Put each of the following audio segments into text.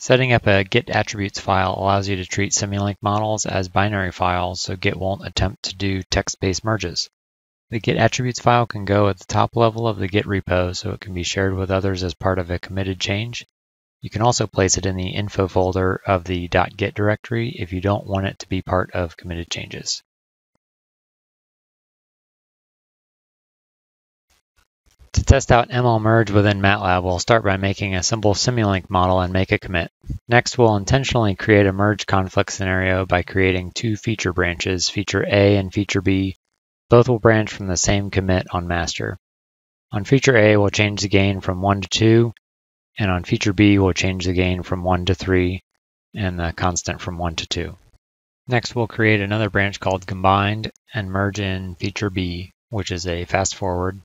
Setting up a Git attributes file allows you to treat Simulink models as binary files, so Git won't attempt to do text-based merges. The Git attributes file can go at the top level of the Git repo, so it can be shared with others as part of a committed change. You can also place it in the info folder of the .git directory if you don't want it to be part of committed changes. To test out MLMerge within MATLAB, we'll start by making a simple Simulink model and make a commit. Next, we'll intentionally create a merge conflict scenario by creating two feature branches, feature A and feature B. Both will branch from the same commit on master. On feature A, we'll change the gain from 1 to 2, and on feature B, we'll change the gain from 1 to 3 and the constant from 1 to 2. Next, we'll create another branch called combined and merge in feature B, which is a fast forward.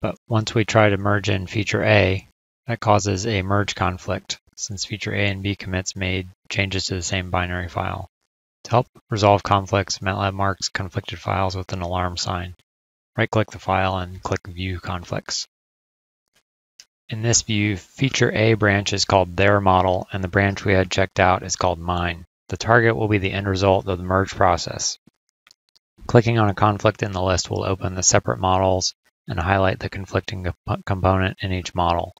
But once we try to merge in feature A, that causes a merge conflict, since feature A and B commits made changes to the same binary file. To help resolve conflicts, MATLAB marks conflicted files with an alarm sign. Right-click the file and click View Conflicts. In this view, feature A branch is called Their Model, and the branch we had checked out is called Mine. The target will be the end result of the merge process. Clicking on a conflict in the list will open the separate models and highlight the conflicting component in each model.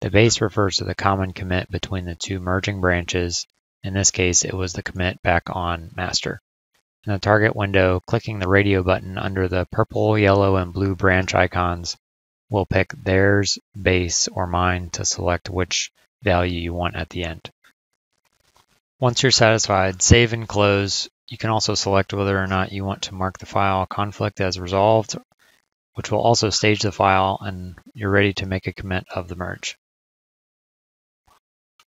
The base refers to the common commit between the two merging branches. In this case, it was the commit back on master. In the target window, clicking the radio button under the purple, yellow, and blue branch icons will pick theirs, base, or mine to select which value you want at the end. Once you're satisfied, save and close. You can also select whether or not you want to mark the file conflict as resolved, which will also stage the file, and you're ready to make a commit of the merge.